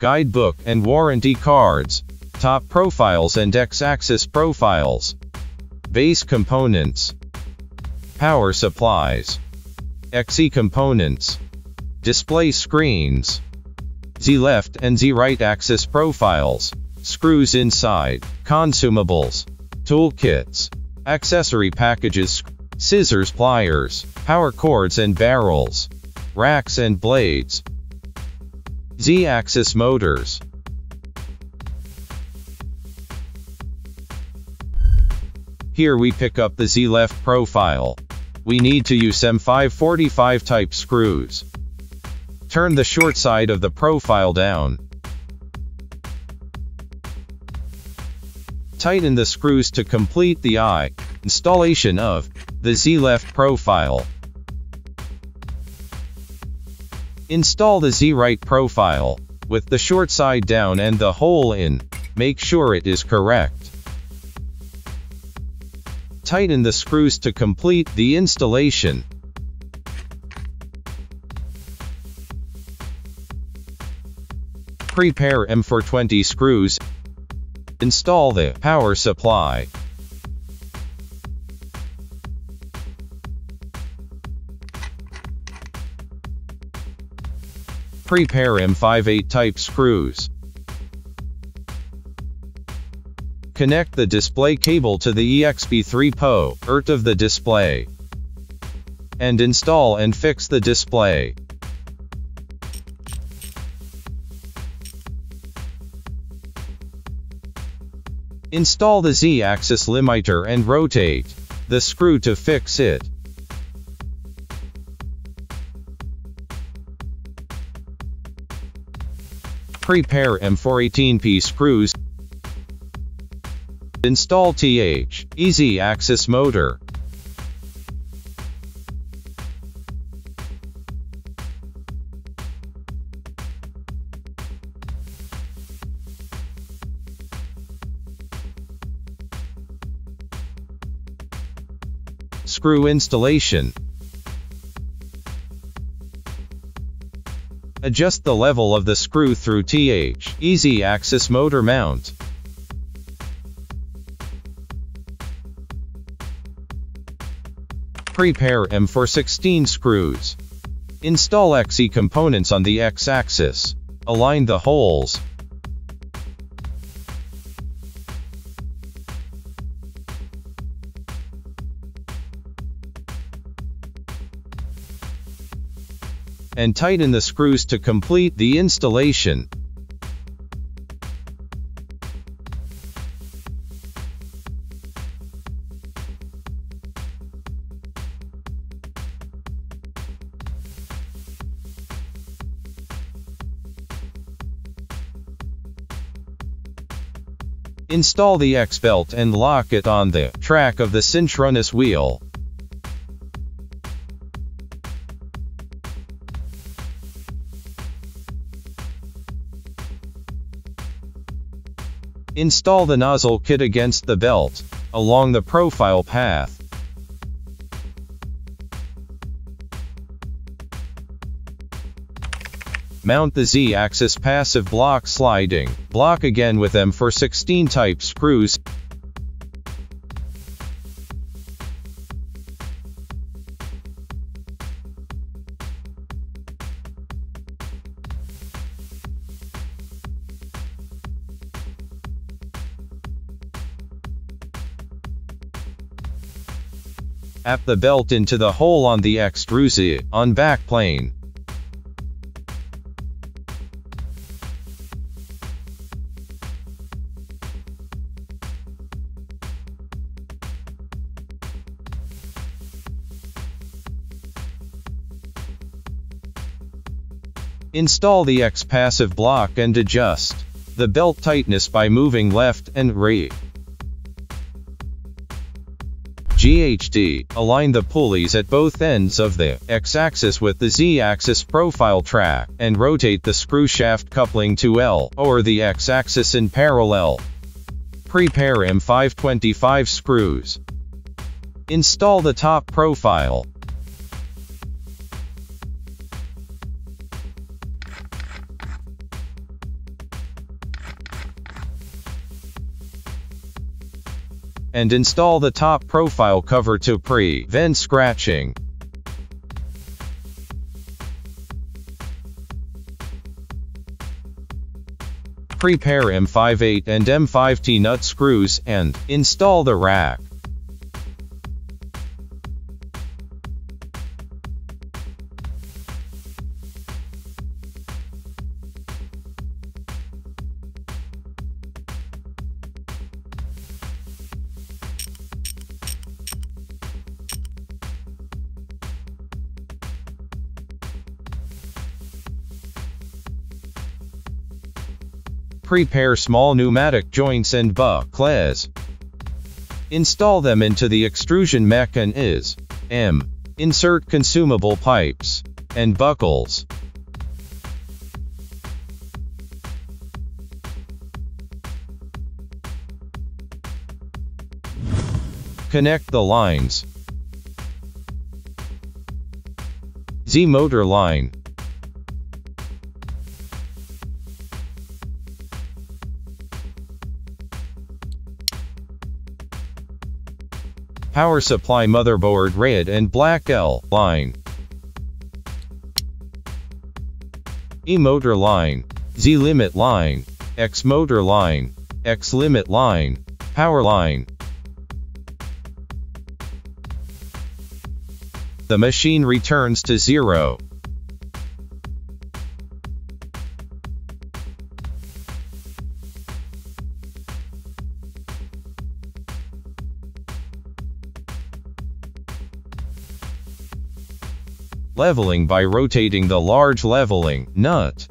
guidebook and warranty cards, top profiles and X-axis profiles, base components, power supplies, XE components, display screens, Z left and Z right axis profiles, screws inside, consumables, toolkits, accessory packages, scissors, pliers, power cords and barrels, racks and blades, Z axis motors. Here we pick up the Z left profile. We need to use M545 type screws. Turn the short side of the profile down. Tighten the screws to complete the eye installation of the Z left profile. Install the Z right profile with the short side down and the hole in. Make sure it is correct. Tighten the screws to complete the installation. Prepare M420 screws. Install the power supply. Prepare M58 type screws. Connect the display cable to the EXP3 ERT of the display, and install and fix the display. Install the Z-axis limiter and rotate the screw to fix it. Prepare M418P screws. Install TH Easy Axis Motor. Screw installation. Adjust the level of the screw through TH Easy Axis Motor mount. Prepare M4 16 screws. Install XE components on the X-axis. Align the holes. And tighten the screws to complete the installation. Install the X-belt and lock it on the track of the synchronous wheel. Install the nozzle kit against the belt, along the profile path. Mount the Z-axis passive block sliding block again with M416 type screws. Tap the belt into the hole on the extrusion on back plane. Install the X passive block and adjust the belt tightness by moving left and right. GHD. Align the pulleys at both ends of the X-axis with the Z-axis profile track, and rotate the screw shaft coupling to L or the X-axis in parallel. Prepare M525 screws. Install the top profile. and install the top profile cover to prevent scratching. Prepare M58 and M5T nut screws and install the rack. Prepare small pneumatic joints and buckles. Install them into the extrusion mechanism. Insert consumable pipes and buckles. Connect the lines. Z motor line. Power supply motherboard red and black L line. E motor line. Z limit line. X motor line. X limit line. Power line. The machine returns to zero. Leveling by rotating the large leveling nut.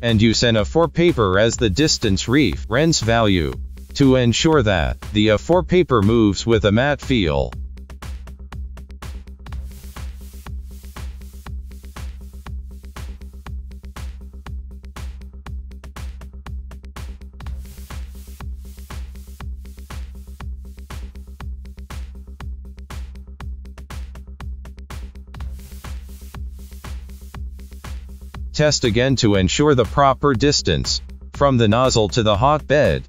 And use an A4 paper as the distance reference value to ensure that the A4 paper moves with a matte feel. Test again to ensure the proper distance from the nozzle to the hotbed.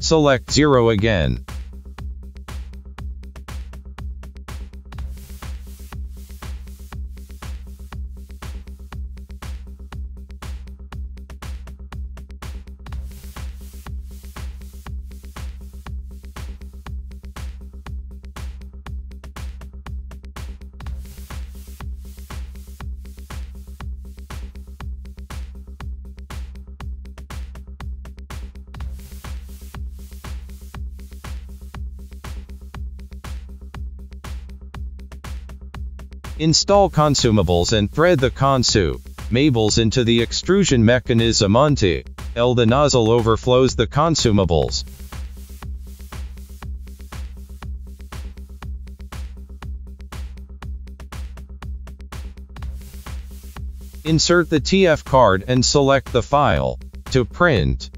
Select zero again. Install consumables and thread the consumables into the extrusion mechanism until the nozzle overflows the consumables. Insert the TF card and select the file to print.